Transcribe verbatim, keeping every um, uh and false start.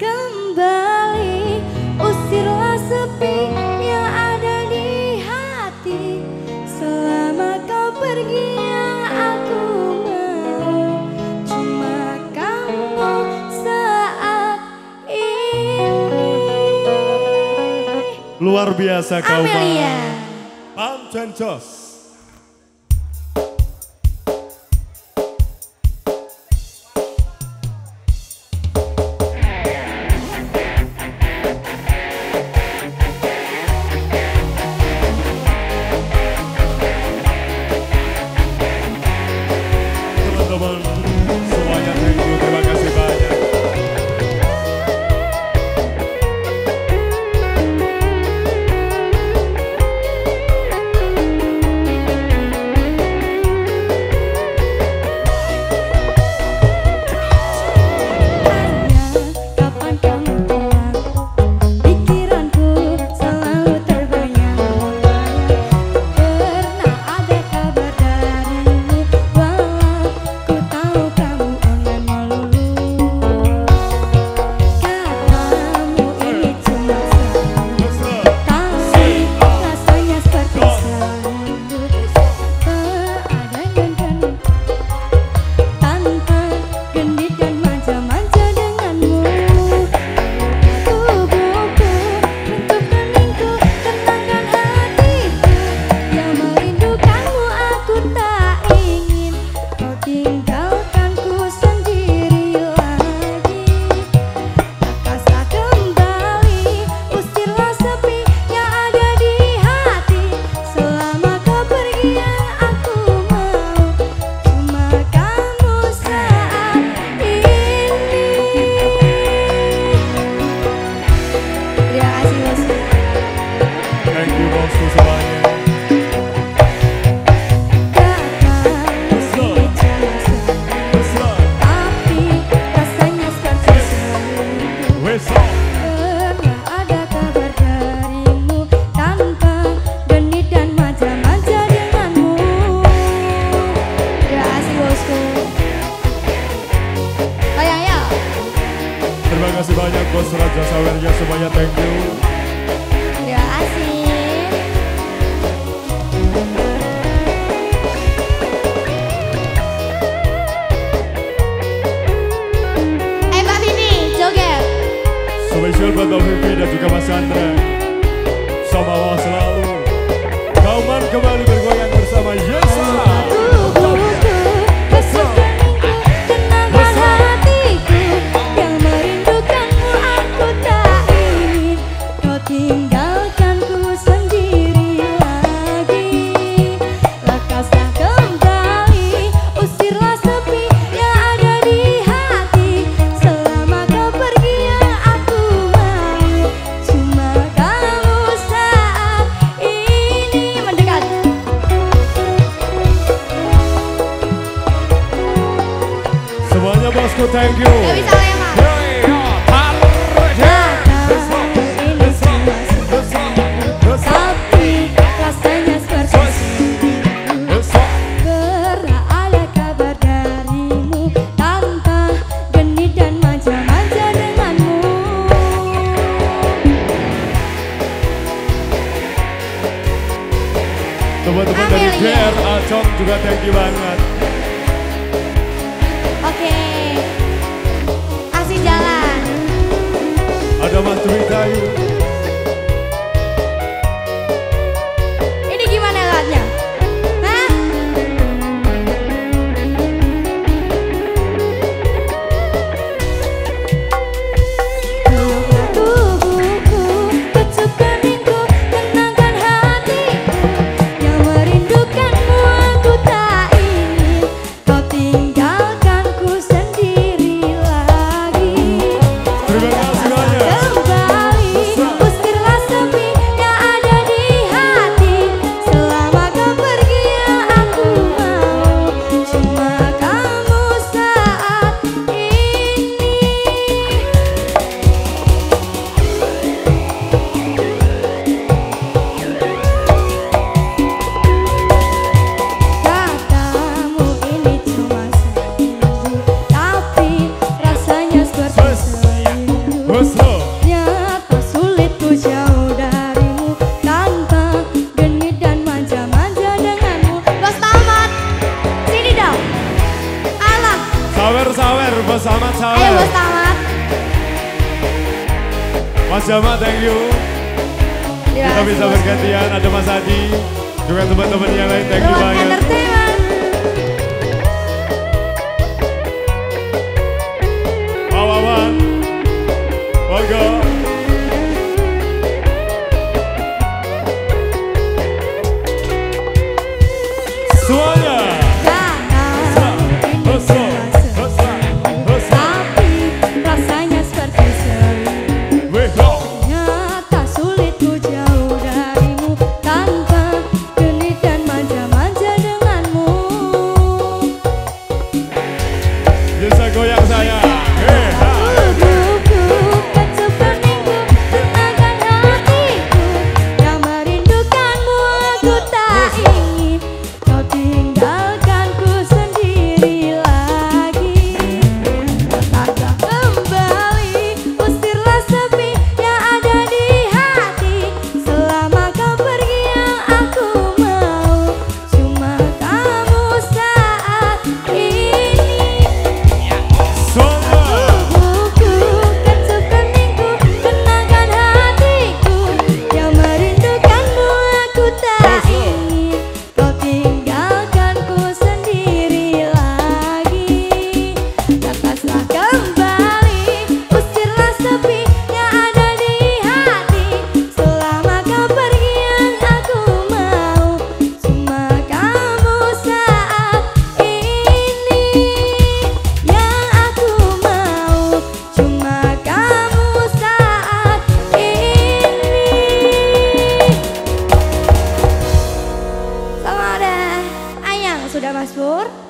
kembali. Usirlah sepi yang ada di hati. Selama kau pergi yang aku mau, cuma kamu saat ini. Luar biasa kau, Amelia. Pam dan jos. Spesial buat Vivi dan juga Mas Andrei. Sama Allah selalu. Kauman kembali bergoyang bersama Yesus. Thank you. Gak bisa lewat. Tapi rasanya seperti pernah ada kabar darimu, tanpa genit dan manja-manja denganmu. Teman-teman dari J R Acong juga thank you banget. Ini gimana lagunya? Hah? Tubuhku, kucukkan minggu, tenangkan hatiku. Yang merindukanmu aku tak ingin kau tinggalkanku sendiri lagi. Terima kasih banyak. Kembali. Mas Ahmad, sahabat. Ayo Mas Ahmad. Mas Ahmad, thank you. Terima Kita bisa bergantian, ada Mas Adi. Juga teman-teman yang lain, thank you banyak. Wawawan, Bogor. Sudah Mas Pur.